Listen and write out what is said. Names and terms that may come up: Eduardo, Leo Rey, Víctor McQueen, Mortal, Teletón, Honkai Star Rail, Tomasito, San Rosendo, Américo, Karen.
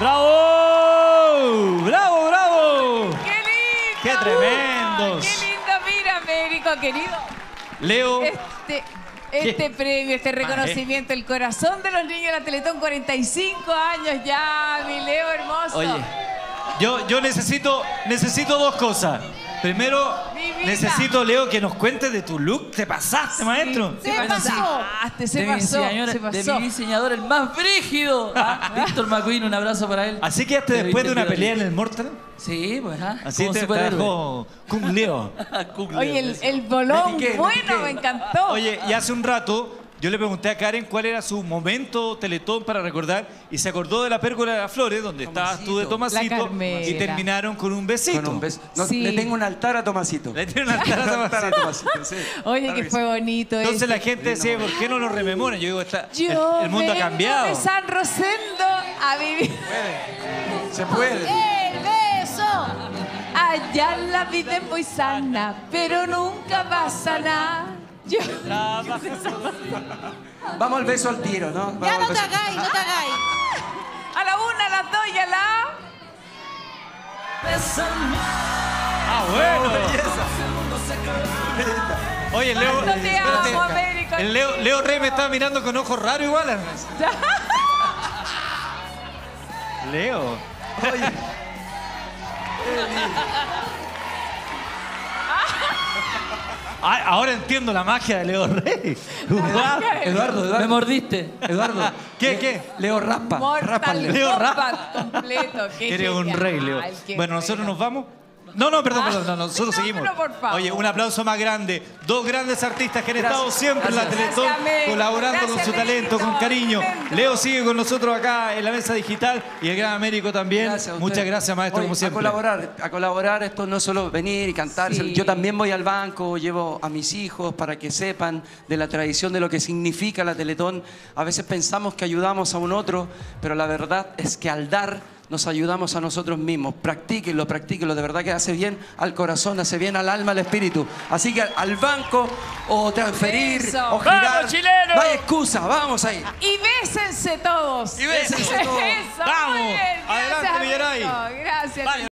¡Bravo! ¡Bravo, bravo! ¡Qué lindo! ¡Qué tremendos! ¡Qué lindo! Mira, Américo, querido. Leo. Este premio, este reconocimiento, el corazón de los niños de la Teletón, 45 años ya, mi Leo hermoso. Oye, yo necesito dos cosas. Primero, necesito, Leo, que nos cuentes de tu look. ¿Te pasaste, maestro? Sí, se pasó. De mi diseñador, el más frígido. Víctor McQueen, un abrazo para él. Así que hasta después de una pelea en el Mortal. Sí, pues. Así como te trajo Kung Leo. Oye, el bolón bueno, me encantó. Oye, y hace un rato yo le pregunté a Karen cuál era su momento Teletón para recordar y se acordó de la pérgola de las flores, donde estabas tú de Tomasito, y terminaron con un besito. Con un beso. No, sí. Le tengo un altar a Tomasito. Le tengo un altar a Tomasito. Sí. Oye, claro que fue bonito. Entonces la gente decía, ¿por qué no lo rememora? Yo digo, el mundo ha cambiado. Yo vengo de San Rosendo a vivir. Se puede. Se puede. Allá la vida es muy sana, pero nunca pasa nada. Yo... Vamos al beso al tiro, ¿no? Vamos, ya no te hagáis, no te hagáis. A la una, a las dos y a la... ¡Ah, bueno! ¡Belleza! Oye, Leo... Te amo, Américo, el Leo Rey me estaba mirando con ojos raros igual. Leo... Oye... Ah, ahora entiendo la magia de Leo Rey. Eduardo, me mordiste. Eduardo, ¿qué? Leo raspa. Leo raspa completo. Eres un rey, Leo. Bueno, nosotros nos vamos. No, perdón, nosotros seguimos. Oye, un aplauso más grande. Dos grandes artistas que han estado siempre en la Teletón, colaborando con su talento, con cariño. Leo sigue con nosotros acá en la mesa digital y el gran Américo también. Muchas gracias, maestro, como siempre. A colaborar, esto no es solo venir y cantar. Yo también voy al banco, llevo a mis hijos para que sepan de la tradición, de lo que significa la Teletón. A veces pensamos que ayudamos a un otro, pero la verdad es que al dar... nos ayudamos a nosotros mismos. Practíquenlo, practíquenlo. De verdad que hace bien al corazón, hace bien al alma, al espíritu. Así que al banco o transferir eso. O girar. ¡Vamos, chileno! No hay excusa, vamos ahí. Y bésense todos. Y bésense todos. Eso, ¡vamos! Muy bien. Gracias, adelante, Villaray. Gracias. Vale.